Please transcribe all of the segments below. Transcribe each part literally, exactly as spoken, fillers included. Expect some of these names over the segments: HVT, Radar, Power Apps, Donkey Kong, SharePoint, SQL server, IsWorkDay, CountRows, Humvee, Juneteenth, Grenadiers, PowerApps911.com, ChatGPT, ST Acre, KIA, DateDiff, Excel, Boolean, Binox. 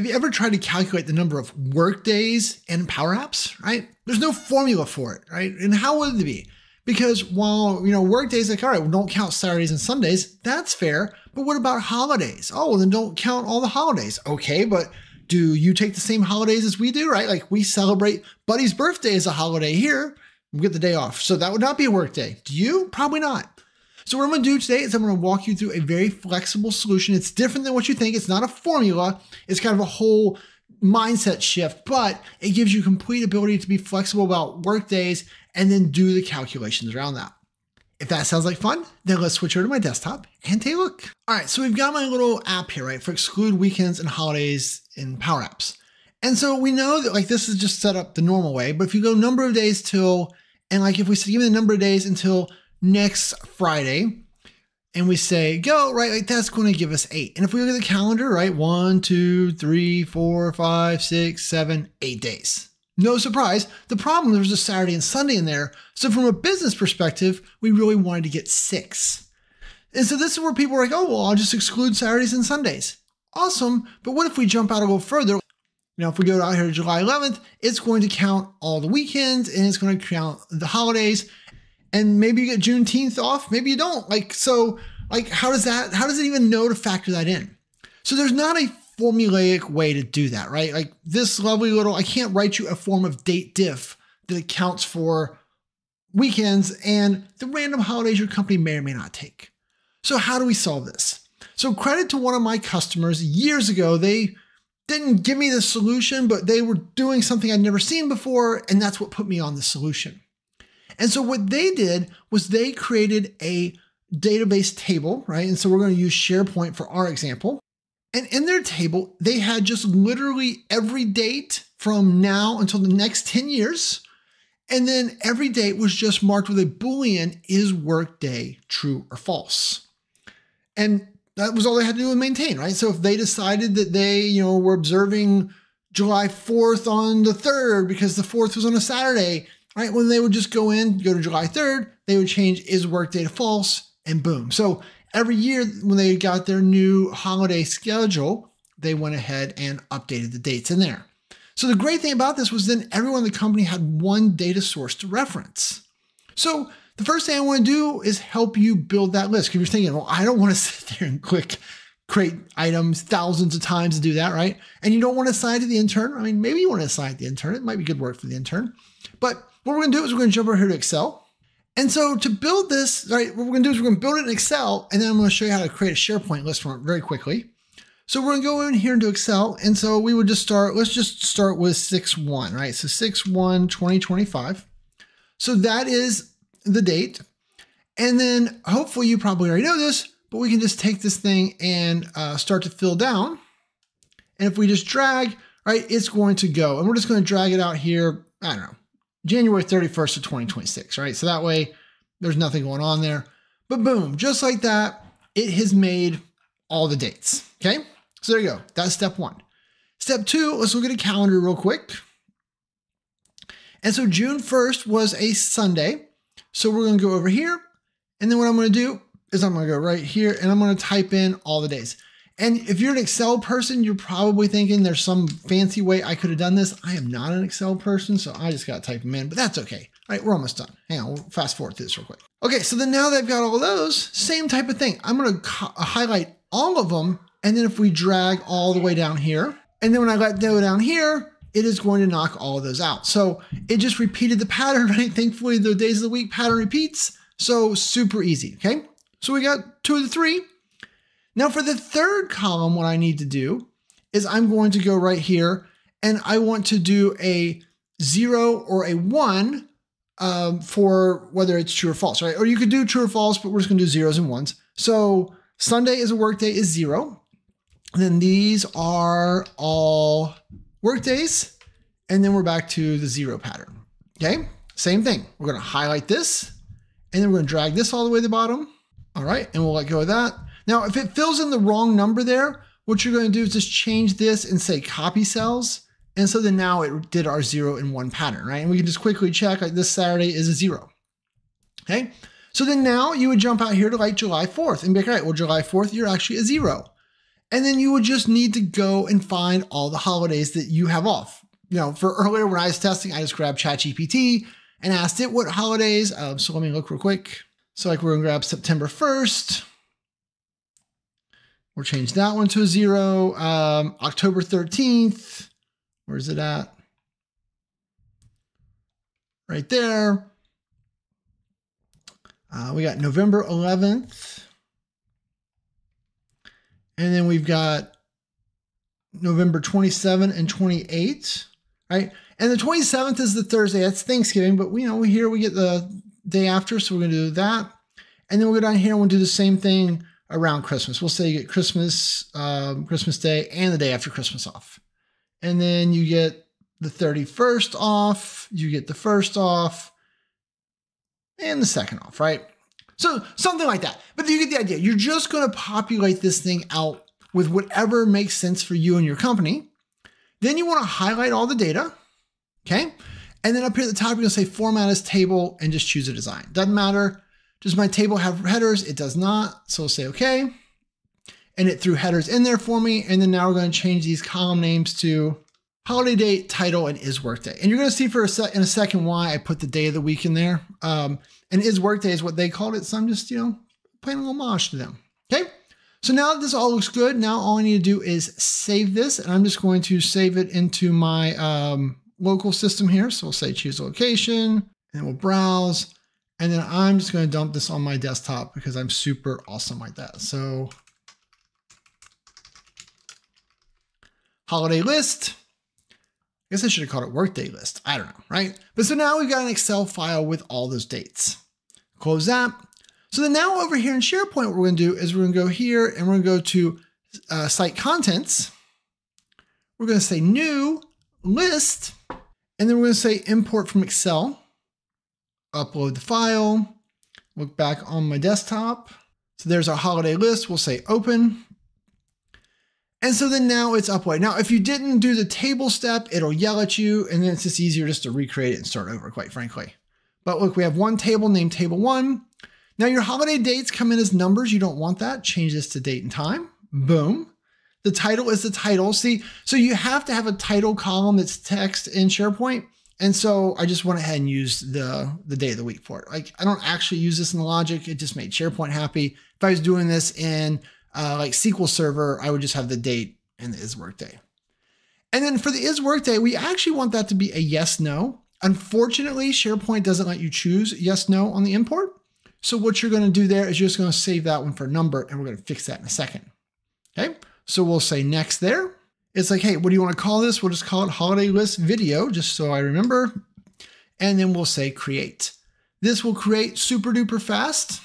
Have you ever tried to calculate the number of workdays in Power Apps, right? There's no formula for it, right? And how would it be? Because while, you know, workdays, like, all right, well, don't count Saturdays and Sundays, that's fair, but what about holidays? Oh, well, then don't count all the holidays. Okay, but do you take the same holidays as we do, right? Like, we celebrate Buddy's birthday as a holiday here, we get the day off. So that would not be a workday. Do you? Probably not. So what I'm gonna do today is I'm gonna walk you through a very flexible solution. It's different than what you think. It's not a formula. It's kind of a whole mindset shift, but it gives you complete ability to be flexible about workdays and then do the calculations around that. If that sounds like fun, then let's switch over to my desktop and take a look. All right, so we've got my little app here, right, for exclude weekends and holidays in Power Apps. And so we know that, like, this is just set up the normal way, but if you go number of days till, and like if we say, give me the number of days until next Friday, and we say go, right, like that's going to give us eight. And if we look at the calendar, right, one, two, three, four, five, six, seven, eight days. No surprise. The problem, there's a Saturday and Sunday in there. So from a business perspective, we really wanted to get six. And so this is where people are like, oh, well, I'll just exclude Saturdays and Sundays. Awesome. But what if we jump out a little further? Now, if we go out here to July eleventh, it's going to count all the weekends and it's going to count the holidays. And maybe you get Juneteenth off, maybe you don't. Like, so like, how does that, how does it even know to factor that in? So there's not a formulaic way to do that, right? Like this lovely little, I can't write you a form of date diff that accounts for weekends and the random holidays your company may or may not take. So how do we solve this? So credit to one of my customers years ago, they didn't give me the solution, but they were doing something I'd never seen before. And that's what put me on the solution. And so what they did was they created a database table, right? And so we're going to use SharePoint for our example. And in their table, they had just literally every date from now until the next ten years. And then every date was just marked with a Boolean, is workday true or false? And that was all they had to do and maintain, right? So if they decided that they, you know, were observing July fourth on the third because the fourth was on a Saturday, right? When they would just go in, go to July third, they would change is workday to false and boom. So every year when they got their new holiday schedule, they went ahead and updated the dates in there. So the great thing about this was then everyone in the company had one data source to reference. So the first thing I want to do is help you build that list. Because you're thinking, well, I don't want to sit there and click create items thousands of times to do that, right? And you don't want to assign it to the intern. I mean, maybe you want to assign it to the intern. It might be good work for the intern. But what we're going to do is we're going to jump over here to Excel. And so to build this, right, what we're going to do is we're going to build it in Excel, and then I'm going to show you how to create a SharePoint list from it very quickly. So we're going to go in here into Excel. And so we would just start, let's just start with six one, right? So six one twenty twenty-five. So that is the date. And then hopefully you probably already know this, but we can just take this thing and uh, start to fill down. And if we just drag, right, it's going to go. And we're just going to drag it out here, I don't know, January thirty-first of twenty twenty-six, right? So that way there's nothing going on there, but boom, just like that, it has made all the dates. Okay. So there you go. That's step one. Step two, let's look at a calendar real quick. And so June first was a Sunday. So we're going to go over here. And then what I'm going to do is I'm going to go right here and I'm going to type in all the days. And if you're an Excel person, you're probably thinking there's some fancy way I could have done this. I am not an Excel person, so I just got to type them in, but that's okay. All right, we're almost done. Hang on, we'll fast forward through this real quick. Okay, so then now that I've got all those, same type of thing. I'm going to highlight all of them, and then if we drag all the way down here, and then when I let go down here, it is going to knock all of those out. So it just repeated the pattern, right? Thankfully, the days of the week pattern repeats, so super easy, okay? So we got two of the three. Now for the third column, what I need to do is I'm going to go right here and I want to do a zero or a one um, for whether it's true or false, right? Or you could do true or false, but we're just gonna do zeros and ones. So Sunday is a workday is zero. And then these are all workdays. And then we're back to the zero pattern, okay? Same thing, we're gonna highlight this and then we're gonna drag this all the way to the bottom. All right, and we'll let go of that. Now, if it fills in the wrong number there, what you're going to do is just change this and say copy cells. And so then now it did our zero and one pattern, right? And we can just quickly check, like this Saturday is a zero, okay? So then now you would jump out here to like July fourth and be like, all right, well, July fourth, you're actually a zero. And then you would just need to go and find all the holidays that you have off. You know, for earlier when I was testing, I just grabbed ChatGPT and asked it what holidays. Um, so let me look real quick. So like we're gonna grab September first. We'll change that one to a zero. Um, October thirteenth, where is it at? Right there. Uh, we got November eleventh. And then we've got November twenty-seventh and twenty-eighth, right? And the twenty-seventh is the Thursday, that's Thanksgiving, but we you know we here we get the day after, so we're gonna do that. And then we'll go down here and we'll do the same thing around Christmas. We'll say you get Christmas, um, Christmas Day and the day after Christmas off. And then you get the thirty-first off, you get the first off, and the second off, right? So something like that, but you get the idea. You're just gonna populate this thing out with whatever makes sense for you and your company. Then you wanna highlight all the data, okay? And then up here at the top, you're gonna say format as table and just choose a design. Doesn't matter, does my table have headers? It does not, so we'll say okay. And it threw headers in there for me. And then now we're gonna change these column names to holiday date, title, and is workday. And you're gonna see for a sec in a second why I put the day of the week in there. Um, and is workday is what they called it. So I'm just, you know, paying a homage to them, okay? So now that this all looks good, now all I need to do is save this, and I'm just going to save it into my um, local system here. So we'll say choose location, and we'll browse, and then I'm just gonna dump this on my desktop because I'm super awesome like that. So holiday list, I guess I should have called it workday list. I don't know, right? But so now we've got an Excel file with all those dates. Close that. So then now over here in SharePoint, what we're gonna do is we're gonna go here and we're gonna go to uh, site contents. We're gonna say new list, and then we're gonna say import from Excel, upload the file, look back on my desktop. So there's our holiday list. We'll say open. And so then now it's uploaded. Now, if you didn't do the table step, it'll yell at you, and then it's just easier just to recreate it and start over, quite frankly. But look, we have one table named table one. Now your holiday dates come in as numbers. You don't want that. Change this to date and time. Boom. The title is the title. See, so you have to have a title column that's text in SharePoint. And so I just went ahead and used the, the day of the week for it. Like, I don't actually use this in the logic. It just made SharePoint happy. If I was doing this in Uh, like S Q L server, I would just have the date and the is workday. And then for the is workday, we actually want that to be a yes, no. Unfortunately, SharePoint doesn't let you choose yes, no on the import. So what you're going to do there is you're just going to save that one for number, and we're going to fix that in a second. Okay. So we'll say next there. It's like, hey, what do you want to call this? We'll just call it holiday list video, just so I remember. And then we'll say create. This will create super duper fast.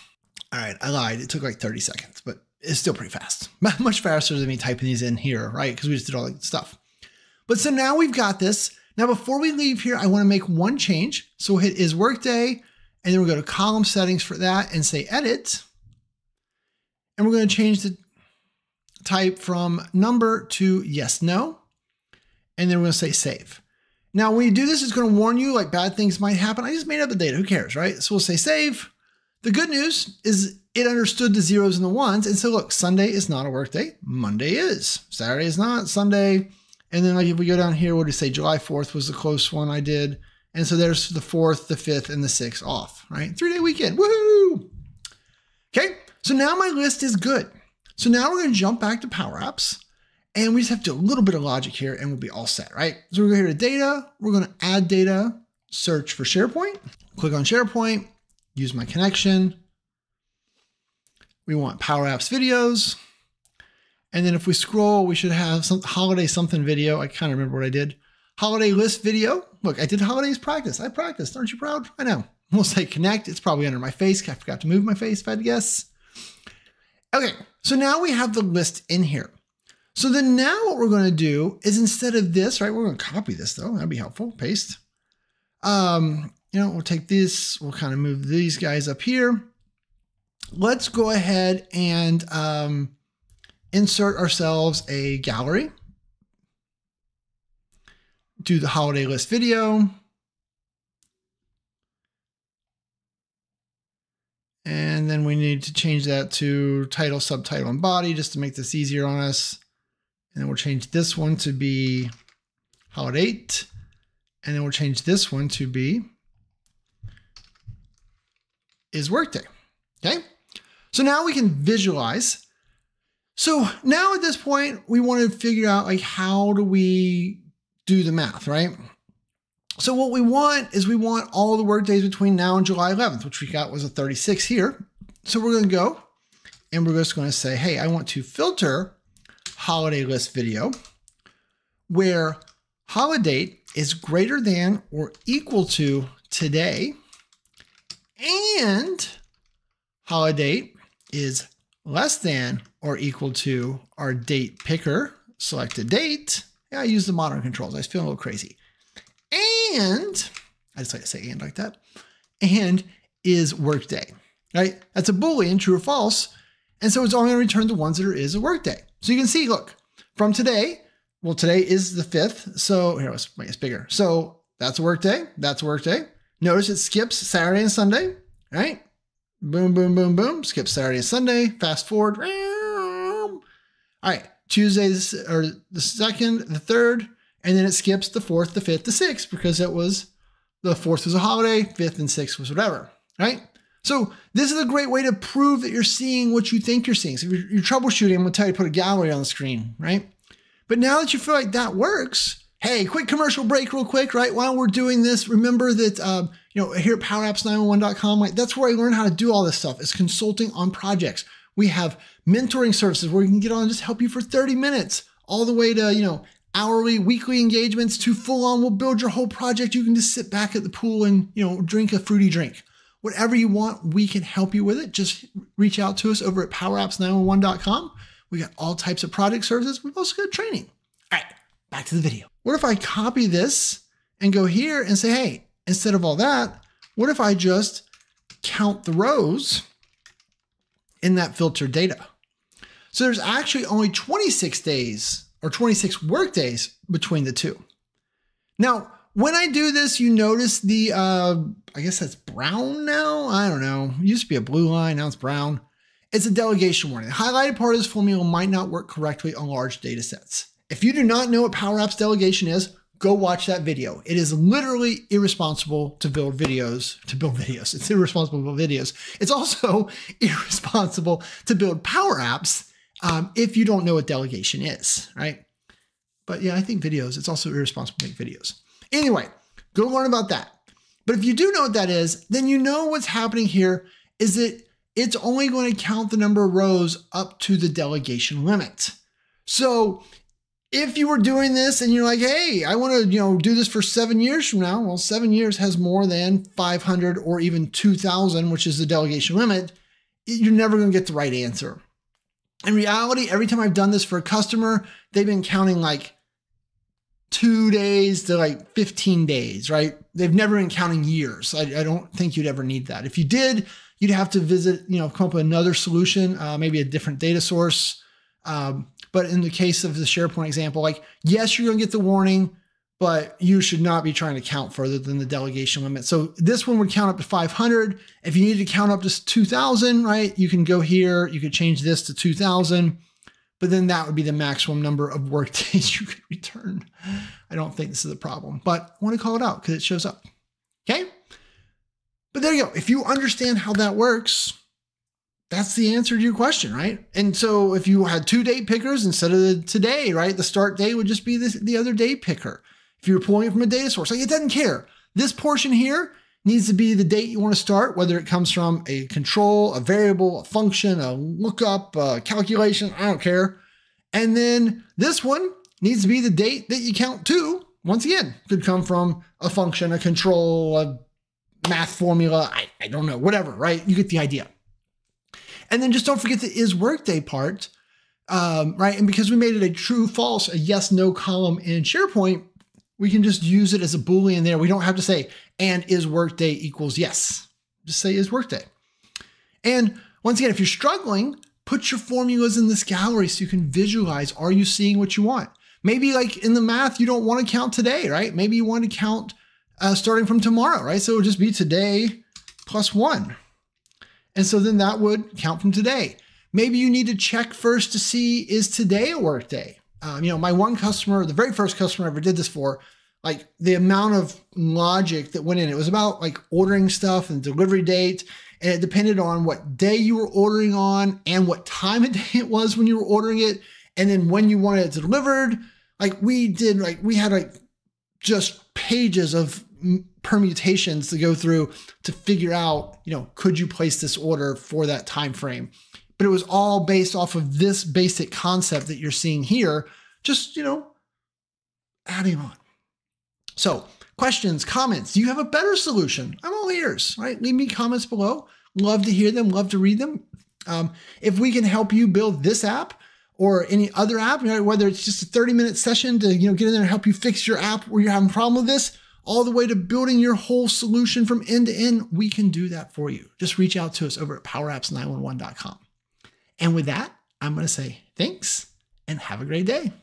All right. I lied. It took like thirty seconds, but it's still pretty fast, much faster than me typing these in here, right? Because we just did all that stuff. But so now we've got this. Now, before we leave here, I want to make one change. So we'll hit is workday, and then we'll go to column settings for that and say edit. And we're going to change the type from number to yes, no. And then we're going to say save. Now, when you do this, it's going to warn you like bad things might happen. I just made up the data, who cares, right? So we'll say save. The good news is it understood the zeros and the ones. And so look, Sunday is not a work day. Monday is, Saturday is not, Sunday. And then like if we go down here, what do we say? July fourth was the close one I did. And so there's the fourth, the fifth, and the sixth off, right? Three day weekend, woohoo! Okay, so now my list is good. So now we're gonna jump back to Power Apps, and we just have to do a little bit of logic here and we'll be all set, right? So we're gonna go here to data, we're gonna add data, search for SharePoint, click on SharePoint, use my connection. We want Power Apps videos. And then if we scroll, we should have some holiday something video. I can't remember what I did. Holiday list video. Look, I did holidays practice. I practiced, aren't you proud? I know. We'll say connect. It's probably under my face. I forgot to move my face if I had to guess. Okay, so now we have the list in here. So then now what we're gonna do is instead of this, right? We're gonna copy this though, that'd be helpful, paste. Um, You know, we'll take this, we'll kind of move these guys up here. Let's go ahead and um, insert ourselves a gallery. Do the holiday list video. And then we need to change that to title, subtitle, and body just to make this easier on us. And then we'll change this one to be how at eight. And then we'll change this one to be is Workday. Okay. So now we can visualize. So now at this point, we want to figure out like, how do we do the math, right? So what we want is we want all the work days between now and July eleventh, which we got was a thirty-six here. So we're going to go and we're just going to say, hey, I want to filter holiday list video where holiday is greater than or equal to today and holiday is less than or equal to our date picker, select a date. Yeah, I use the modern controls. I was feeling a little crazy. And I just like to say and like that. And is Workday, right? That's a Boolean, true or false. And so it's only going to return the ones that are is a Workday. So you can see, look, from today, well, today is the fifth. So here, let's make this bigger. So that's a Workday. That's a Workday. Notice it skips Saturday and Sunday, right? Boom, boom, boom, boom. Skip Saturday and Sunday. Fast forward. All right. Tuesdays or the second, the third. And then it skips the fourth, the fifth, the sixth, because it was the fourth was a holiday, fifth and sixth was whatever, right? So this is a great way to prove that you're seeing what you think you're seeing. So if you're, you're troubleshooting, I'm gonna tell you to put a gallery on the screen, right? But now that you feel like that works, hey, quick commercial break real quick, right? While we're doing this, remember that, um, you know, here at Power Apps nine one one dot com, like that's where I learned how to do all this stuff is consulting on projects. We have mentoring services where you can get on and just help you for thirty minutes all the way to, you know, hourly, weekly engagements to full on, we'll build your whole project. You can just sit back at the pool and, you know, drink a fruity drink. Whatever you want, we can help you with it. Just reach out to us over at Power Apps nine one one dot com. We got all types of project services. We've also got training. All right, back to the video. What if I copy this and go here and say, hey, instead of all that, what if I just count the rows in that filtered data? So there's actually only twenty-six days or twenty-six work days between the two. Now, when I do this, you notice the, uh, I guess that's brown now. I don't know. It used to be a blue line. Now it's brown. It's a delegation warning. The highlighted part of this formula might not work correctly on large data sets. If you do not know what Power Apps delegation is, go watch that video. It is literally irresponsible to build videos, to build videos. It's irresponsible to build videos. It's also irresponsible to build Power Apps Um, if you don't know what delegation is, right? But yeah, I think videos, it's also irresponsible to make videos. Anyway, go learn about that. But if you do know what that is, then you know what's happening here is that it's only going to count the number of rows up to the delegation limit. So if you were doing this and you're like, hey, I want to, you know, do this for seven years from now, well, seven years has more than five hundred or even two thousand, which is the delegation limit, you're never going to get the right answer. In reality, every time I've done this for a customer, they've been counting like two days to like fifteen days, right? They've never been counting years. I, I don't think you'd ever need that. If you did, you'd have to visit, you know, come up with another solution, uh, maybe a different data source. Um, but in the case of the SharePoint example, like, yes, you're going to get the warning, but you should not be trying to count further than the delegation limit. So this one would count up to five hundred. If you need to count up to two thousand, right, you can go here, you could change this to two thousand, but then that would be the maximum number of work days you could return. I don't think this is a problem, but I want to call it out because it shows up, okay? But there you go. If you understand how that works, that's the answer to your question, right? And so if you had two date pickers instead of the today, right, the start day would just be this, the other day picker. If you're pulling it from a data source, like it doesn't care. This portion here needs to be the date you want to start, whether it comes from a control, a variable, a function, a lookup, a calculation, I don't care. And then this one needs to be the date that you count to. Once again, could come from a function, a control, a math formula, I, I don't know, whatever, right? You get the idea. And then just don't forget the is Workday part, um, right? And because we made it a true, false, a yes, no column in SharePoint, we can just use it as a Boolean there. We don't have to say, and is Workday equals yes. Just say is Workday. And once again, if you're struggling, put your formulas in this gallery so you can visualize, are you seeing what you want? Maybe like in the math, you don't want to count today, right? Maybe you want to count uh, starting from tomorrow, right? So it'll just be today plus one. And so then that would count from today. Maybe you need to check first to see, is today a work day? Um, you know, my one customer, the very first customer I ever did this for, like the amount of logic that went in, it was about like ordering stuff and delivery date. And it depended on what day you were ordering on and what time of day it was when you were ordering it. And then when you wanted it delivered, like we did, like we had like just pages of permutations to go through to figure out, you know, could you place this order for that time frame? But it was all based off of this basic concept that you're seeing here, just, you know, adding on. So questions, comments, do you have a better solution? I'm all ears, right? Leave me comments below. Love to hear them, love to read them. Um, if we can help you build this app or any other app, you know, whether it's just a thirty minute session to, you know, get in there and help you fix your app where you're having a problem with this, all the way to building your whole solution from end to end, we can do that for you. Just reach out to us over at Power Apps nine one one dot com. And with that, I'm going to say thanks and have a great day.